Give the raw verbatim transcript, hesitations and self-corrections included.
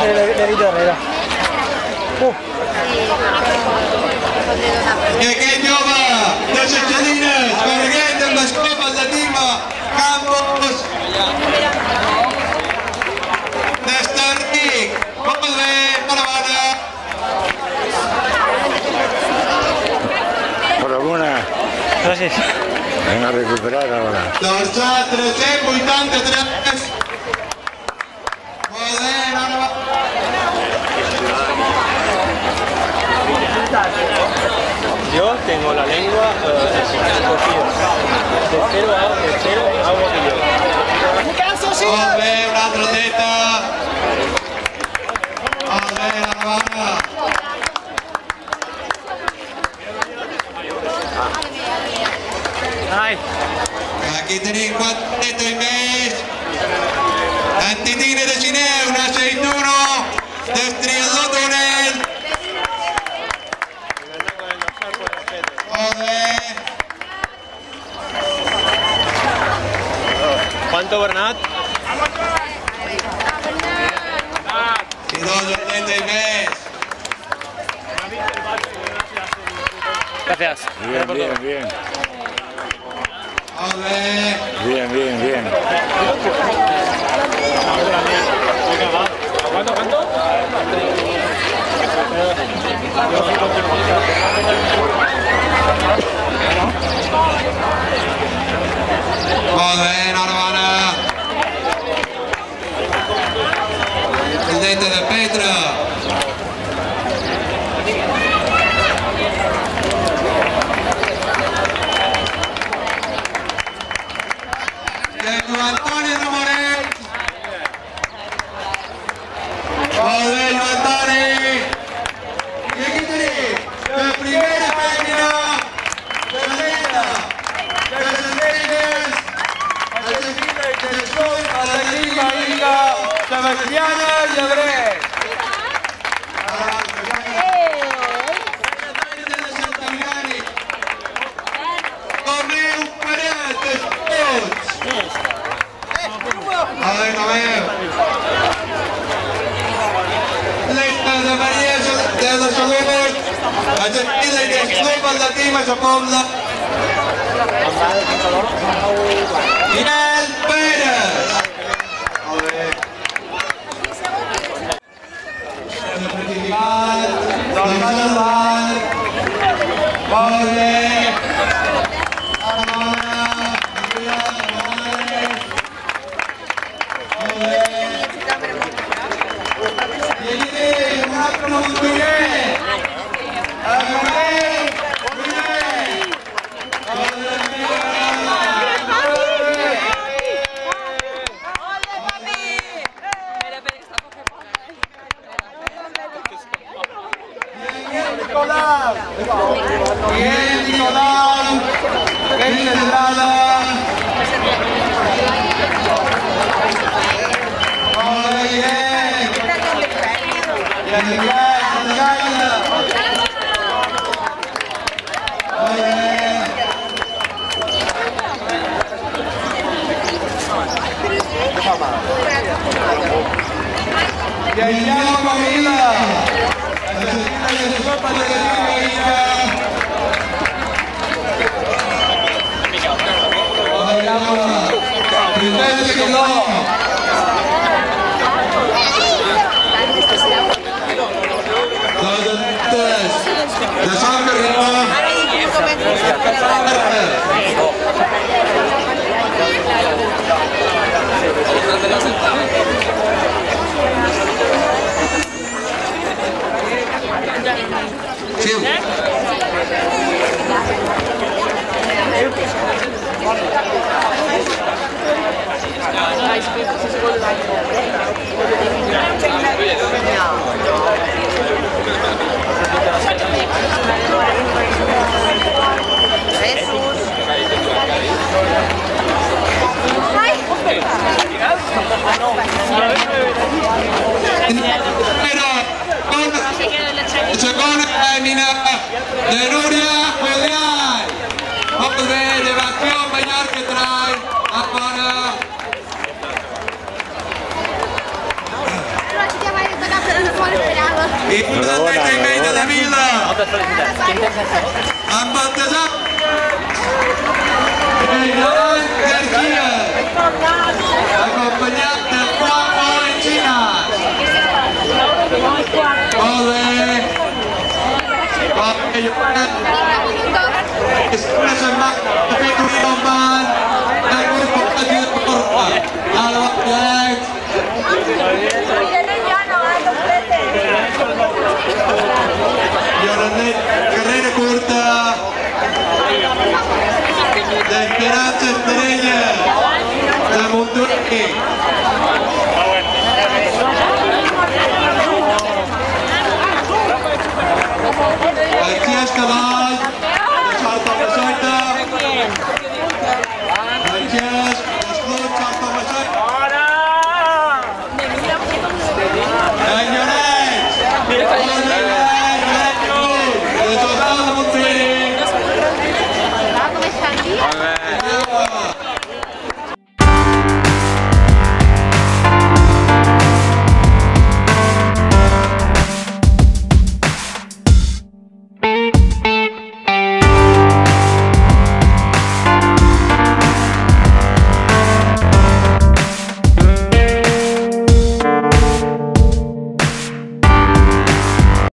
se le, le evitó Herrera. Uh. Y aquí Lloba, los Echelines, corriendo las copas de Lima, Campos, Nestarnik, copa de Parabana. Por alguna. Gracias. Van a recuperar ahora. Los Chatres, ciento ochenta y tres. Yo tengo la lengua cocida, de cero a de cero a boquillón. ¡Olé, una troteta! ¡Olé, la cabana! Aquí tenéis cuatro netos y mes. Antitigre de Chineo, una seis uno, destruyendo túnel. ¿Cuánto, Bernat? Y dos de y mes. Gracias. Bien, bien, bien. Bien, bien, bien. ¿Cuánto, cuánto? Joder, Arbana. El dente de Petra. Diego Antonio Romorel. Joder, Antonio. Y aquí tenéis la primera fémina de la leyenda. De las Américas. Del sur a la Liga Liga Sebastiana Llebré. Correu Pérez Esports. A ver, a ver. Lista de Maria de los Solomons. Argentina y Eslovan la Tima Sopobla. Final Pérez. A ver. De participar, de salvar. Pobre. Armada. Pobre. Y aquí tiene un acto montuñé. Agarré. Jesús. Y punta de treinta y media de Vila. Ampantezat. El gran García. Acompañado de Juan Morechina. Ole. Papello. Escuelas en Mac. Petrus Tomban. Nagur Pokadir Torpa. Alba Black. Carrera corta de Esperanza Estrella de Montuque. Aquí está la